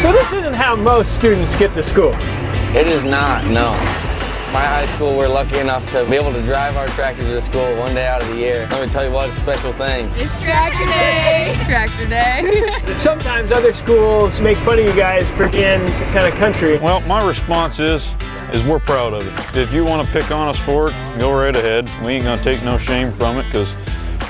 So this isn't how most students get to school? It is not, no. My high school, we're lucky enough to be able to drive our tractor to school one day out of the year. Let me tell you what, it's a special thing. It's tractor day! Tractor day. Sometimes other schools make fun of you guys for being kind of country. Well, my response is we're proud of it. If you want to pick on us for it, go right ahead. We ain't going to take no shame from it because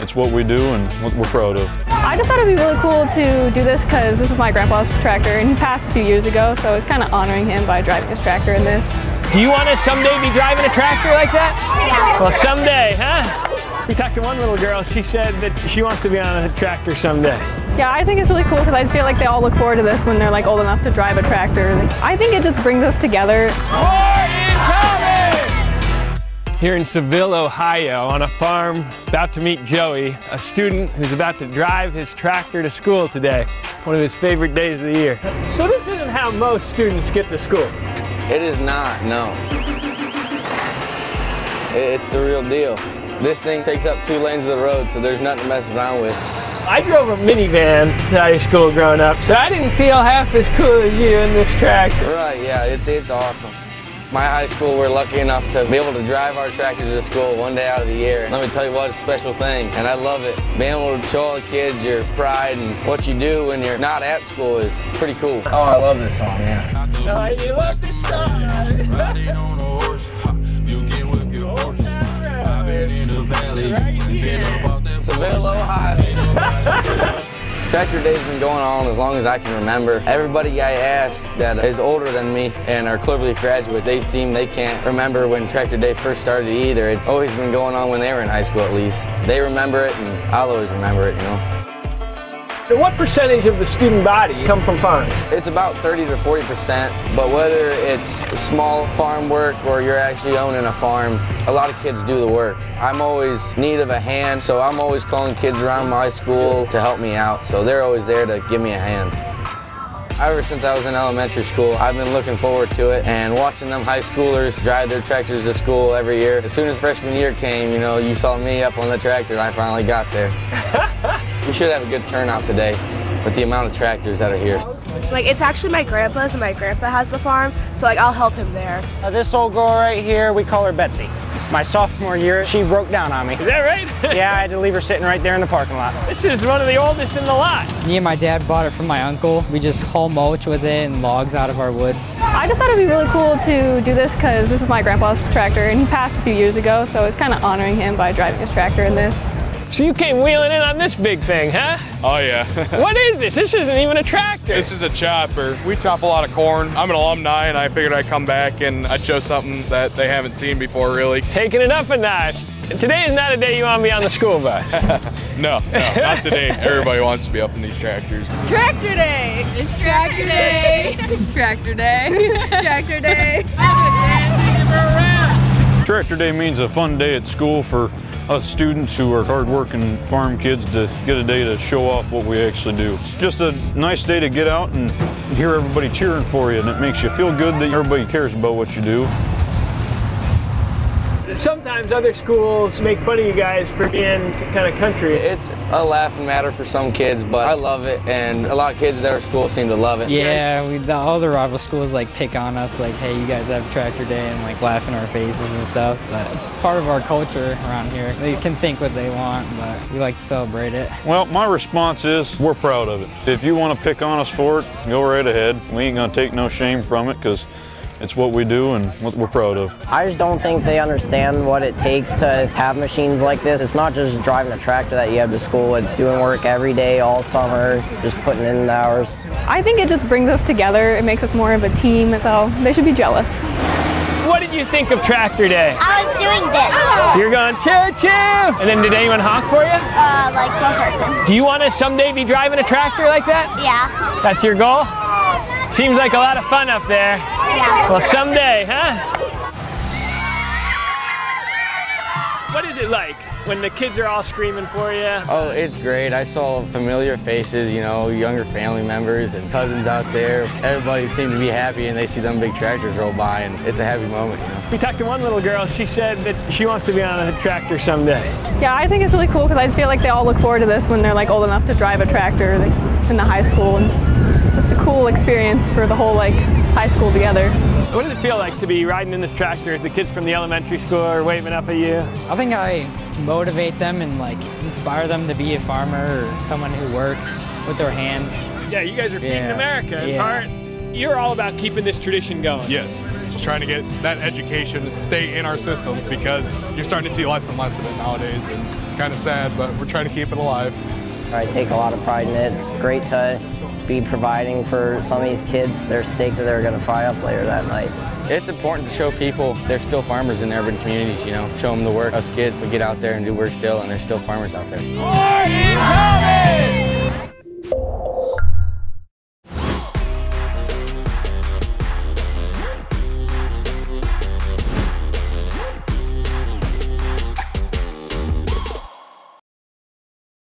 it's what we do and what we're proud of. I just thought it'd be really cool to do this because this is my grandpa's tractor and he passed a few years ago, so it's kind of honoring him by driving his tractor in this. Do you want to someday be driving a tractor like that? Yeah. Well, someday, huh? We talked to one little girl, she said that she wants to be on a tractor someday. Yeah, I think it's really cool because I just feel like they all look forward to this when they're like old enough to drive a tractor. I think it just brings us together. Here in Seville, Ohio, on a farm, about to meet Joey, a student who's about to drive his tractor to school today, one of his favorite days of the year. So this isn't how most students get to school. It is not, no. It's the real deal. This thing takes up 2 lanes of the road, so there's nothing to mess around with. I drove a minivan to high school growing up, so I didn't feel half as cool as you in this tractor. Right, yeah, it's awesome. My high school, we're lucky enough to be able to drive our tractor to school one day out of the year. Let me tell you what, it's a special thing, and I love it. Being able to show all the kids your pride and what you do when you're not at school is pretty cool. Oh, I love this song, yeah. Oh, you love this song! Riding on a horse, you can whip your horse. I've been in the valley, been up off that Seville, Ohio. Tractor day's been going on as long as I can remember. Everybody I asked that is older than me and are clearly graduates, they can't remember when Tractor Day first started either. It's always been going on when they were in high school at least. They remember it and I'll always remember it, you know. What percentage of the student body come from farms? It's about 30% to 40%, but whether it's small farm work or you're actually owning a farm, a lot of kids do the work. I'm always in need of a hand, so I'm always calling kids around my school to help me out, so they're always there to give me a hand. Ever since I was in elementary school, I've been looking forward to it, and watching them high schoolers drive their tractors to school every year. As soon as freshman year came, you know, you saw me up on the tractor and I finally got there. We should have a good turnout today with the amount of tractors that are here. Like, it's actually my grandpa's and my grandpa has the farm, so like I'll help him there. This old girl right here, we call her Betsy. My sophomore year, she broke down on me. Is that right? Yeah, I had to leave her sitting right there in the parking lot. This is one of the oldest in the lot. Me and my dad bought it from my uncle. We just haul mulch with it and logs out of our woods. I just thought it'd be really cool to do this because this is my grandpa's tractor and he passed a few years ago, so it's kind of honoring him by driving his tractor in this. So you came wheeling in on this big thing, huh? Oh yeah. What is this? This isn't even a tractor. This is a chopper. We chop a lot of corn. I'm an alumni and I figured I'd come back and I'd show something that they haven't seen before really. Taking it up a notch. Today is not a day you want to be on the school bus. No, not today. Everybody wants to be up in these tractors. Tractor day! It's tractor day! Tractor day! Tractor day! Tractor day means a fun day at school for us students who are hard-working farm kids to get a day to show off what we actually do. It's just a nice day to get out and hear everybody cheering for you, and it makes you feel good that everybody cares about what you do. Sometimes other schools make fun of you guys for being kind of country. It's a laughing matter for some kids, but I love it, and a lot of kids at our school seem to love it. Yeah, all the rival schools like pick on us, like, hey, you guys have tractor day, and like laugh in our faces and stuff. But it's part of our culture around here. They can think what they want, but we like to celebrate it. Well, my response is we're proud of it. If you want to pick on us for it, go right ahead. We ain't gonna take no shame from it because it's what we do and what we're proud of. I just don't think they understand what it takes to have machines like this. It's not just driving a tractor that you have to school, it's doing work every day, all summer, just putting in the hours. I think it just brings us together, it makes us more of a team, so they should be jealous. What did you think of Tractor Day? I was doing this. You're going choo-choo! And then did anyone honk for you? Like one person. Do you want to someday be driving a tractor like that? Yeah. That's your goal? Seems like a lot of fun up there. Yeah. Well, someday, huh? What is it like when the kids are all screaming for you? Oh, it's great. I saw familiar faces, you know, younger family members and cousins out there. Everybody seemed to be happy and they see them big tractors roll by and it's a happy moment, you know? We talked to one little girl. She said that she wants to be on a tractor someday. Yeah, I think it's really cool because I feel like they all look forward to this when they're like old enough to drive a tractor, like in the high school. just a cool experience for the whole high school together. What does it feel like to be riding in this tractor as the kids from the elementary school are waving up at you? I think I motivate them and inspire them to be a farmer or someone who works with their hands. Yeah, you guys are feeding America. Yeah. You're all about keeping this tradition going. Yes, just trying to get that education to stay in our system because you're starting to see less and less of it nowadays, and it's kind of sad, but we're trying to keep it alive. I take a lot of pride in it. It's great to be providing for some of these kids their steak that they're going to fry up later that night. It's important to show people there's still farmers in urban communities, you know, show them the work. Us kids, we get out there and do work still, and there's still farmers out there.